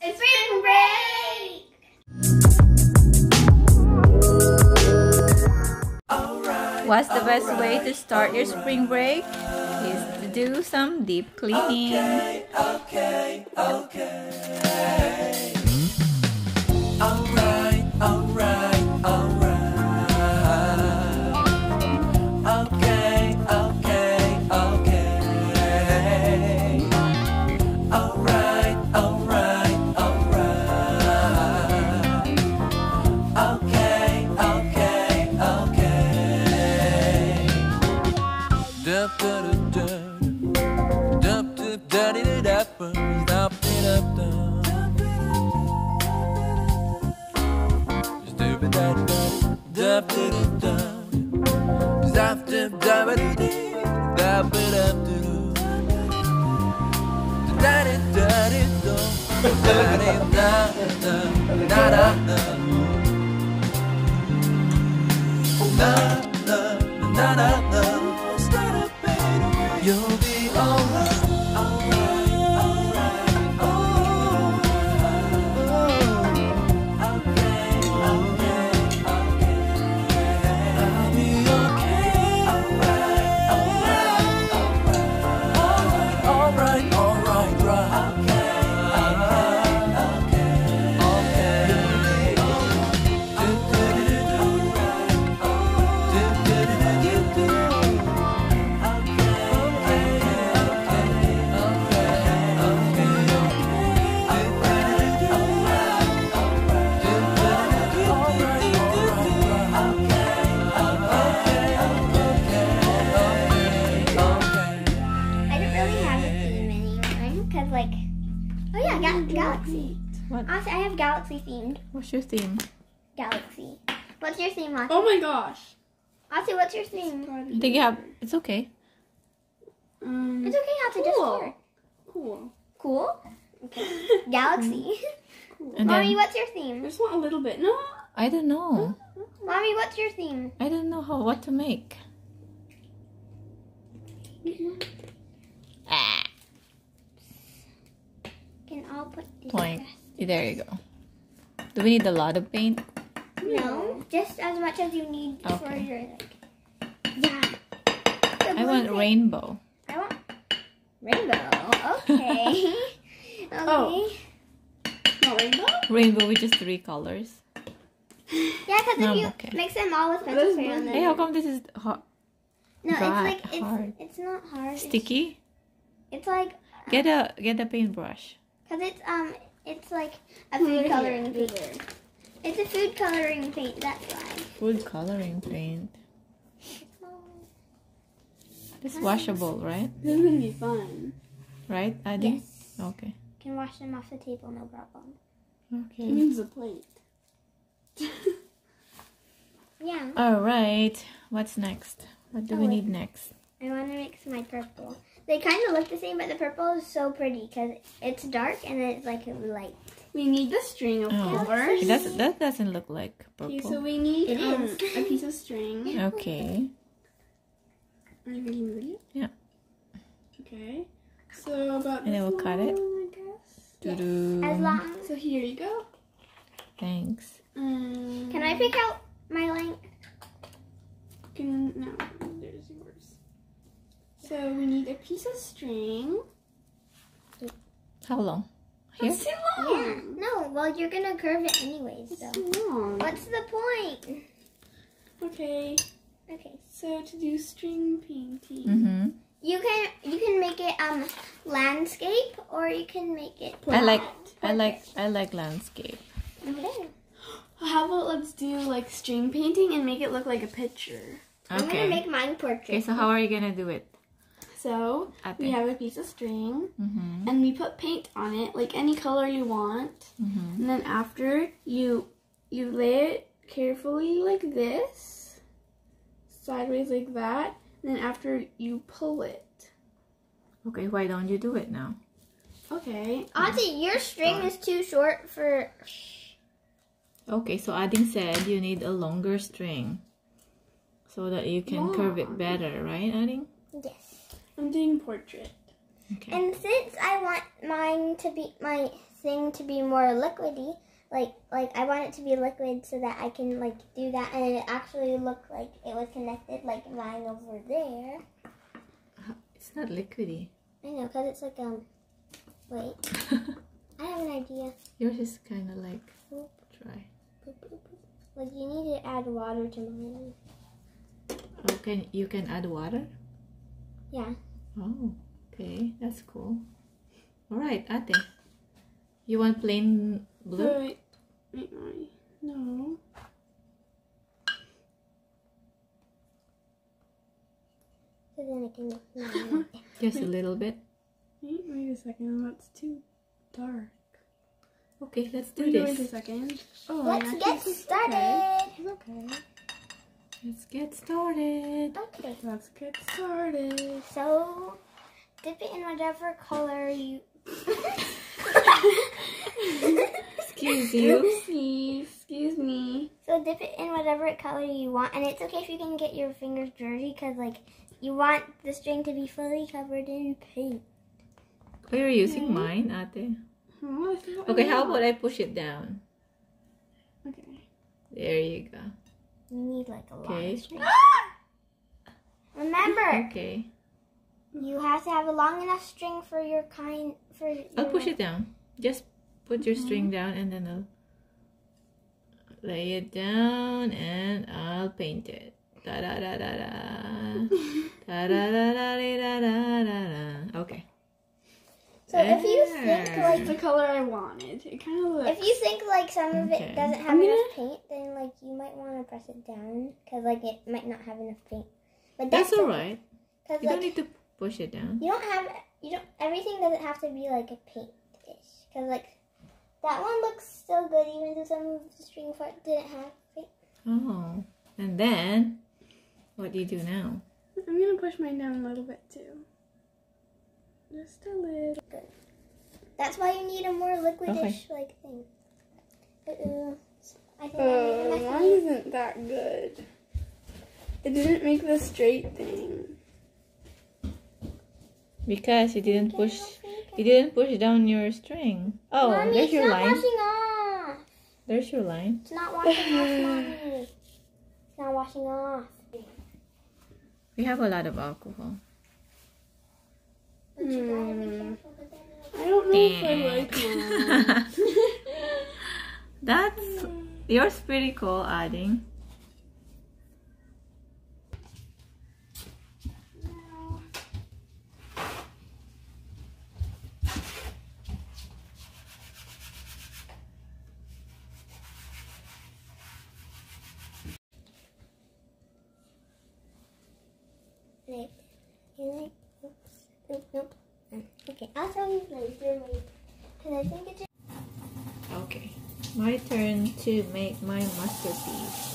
It's spring break! What's the best way to start your spring break? Is to do some deep cleaning. Okay. You'll be alright. Honestly, I have galaxy themed. What's your theme? Galaxy. What's your theme, Aussie? Oh my gosh. Aussie, what's your theme? I think you have... It's okay. It's okay, Aussie. Just start. Cool. Cool? Okay. Galaxy. Cool. Then, Mommy, what's your theme? Just want a little bit. No? I don't know. Mommy, what's your theme? I don't know what to make. Can all put these Point. There you go. Do we need a lot of paint? No, just as much as you need for your like. Yeah. I want rainbow. I want rainbow. Okay. Okay. Oh. No rainbow. Rainbow with just 3 colors. Yeah, because if you mix them all with pencil spray on them. Hey, how come this is hot? No, it's like it's not hard. Sticky. It's like get a paintbrush. Cause it's like a food coloring paint. It's a food coloring paint, that's why. Food coloring paint. It's washable, right? This is gonna be fun. Right, Adi? Yes. Okay. You can wash them off the table, no problem. Okay. It means a plate. Yeah. Alright. What's next? What do we need next? I want to mix my purple. They kind of look the same, but the purple is so pretty because it's dark and it's like light. We need the string of colors. That doesn't look like purple. Okay, so we need a piece of string. Okay. Are you ready to move it? Yeah. Okay. So about and then we'll cut it. Yes. As long. So here you go. Thanks. Can I pick out my length? No, there's yours. So we need a piece of string. How long? Here? That's too long. Yeah. No, well you're gonna curve it anyways. That's so long. What's the point? Okay. Okay. So to do string painting, you can make it landscape or you can make it. Portrait. I like landscape. Okay. How about let's do like string painting and make it look like a picture. Okay. I'm gonna make mine portrait. Okay. So how are you gonna do it? So, we have a piece of string, and we put paint on it, like any color you want. And then after, you lay it carefully like this, sideways like that, and then after, you pull it. Okay, why don't you do it now? Okay. Auntie, your string is too short for... Okay, so Adin said you need a longer string, so that you can curve it better, right, Adin? Yes. I'm doing portrait. Okay. And since I want mine to be my thing to be more liquidy. Like I want it to be liquid so that I can like do that and it actually looked like it was connected like mine over there. It's not liquidy. I know, because it's like wait. I have an idea. Yours is kind of like boop. Dry. Boop, boop, boop. Like you need to add water to mine. Okay, you can add water? Yeah. Oh, okay, that's cool. Alright, Ate. You want plain blue? Wait. No. So then I can just a little bit. Wait a second, that's too dark. Okay, let's do this. Wait a second. Oh, let's get started. Okay. Let's get started. Okay. Let's get started. So, dip it in whatever color you... Excuse you. Excuse me. So dip it in whatever color you want. And it's okay if you can get your fingers dirty because, like, you want the string to be fully covered in paint. Oh, you're using mine, Ate? Oh, okay, how about I push it down? Okay. There you go. You need, like, a long string. Remember! Okay. You have to have a long enough string for your kind... I'll push it down. Just put your string down and then I'll lay it down and I'll paint it. Da-da-da-da-da. Da-da-da-da-da-da-da-da. Okay. So if you think like the color I wanted, it kind of looks. If you think like some of it doesn't have enough paint, then like you might want to press it down because like it might not have enough paint. But that's all right. You don't need to push it down. Everything doesn't have to be like a paint-ish because like that one looks so good even though some of the string part didn't have paint. Oh, and then what do you do now? I'm gonna push mine down a little bit too. Just a little. Good. That's why you need a more liquidish like thing. I think mine isn't that good. It didn't make the straight thing. Because you didn't push. You didn't push down your string. Oh, Mommy, there's your line. It's not washing off. There's your line. It's not washing off, Mommy. It's not washing off. We have a lot of alcohol. I don't know if I like mine. Yours pretty cool, Adding. No. Nope. Okay, I'll show you later. Because I think it's okay, my turn to make my masterpiece.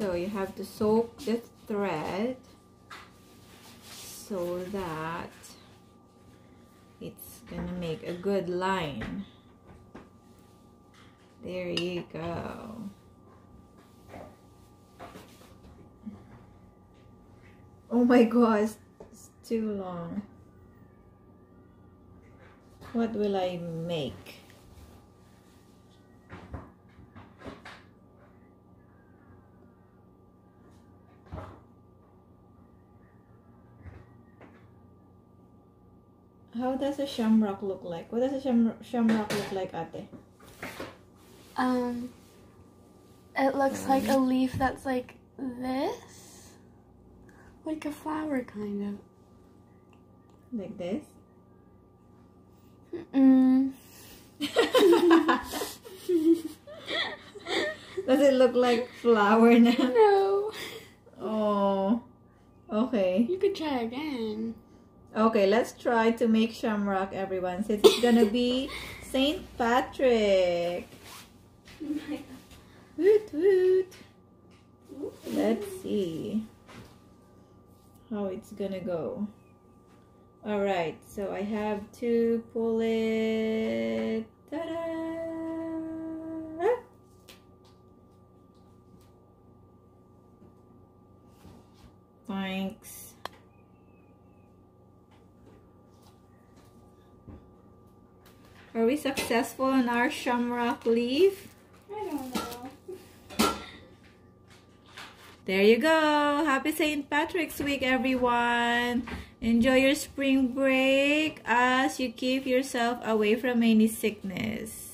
So you have to soak the thread so that it's gonna make a good line. There you go. Oh my gosh, it's too long. What will I make? How does a shamrock look like? What does a shamrock look like, Ate? It looks like a leaf that's like this. Like a flower, kind of. Like this? Does it look like flower now? No. Oh, okay. You could try again. Okay, let's try to make shamrock, everyone. Since it's gonna be St. Patrick. Woot woot. Let's see how it's gonna go. All right, so I have to pull it. Ta-da! Thanks. Are we successful in our shamrock leaf? I don't know. There you go. Happy St. Patrick's Week, everyone. Enjoy your spring break as you keep yourself away from any sickness.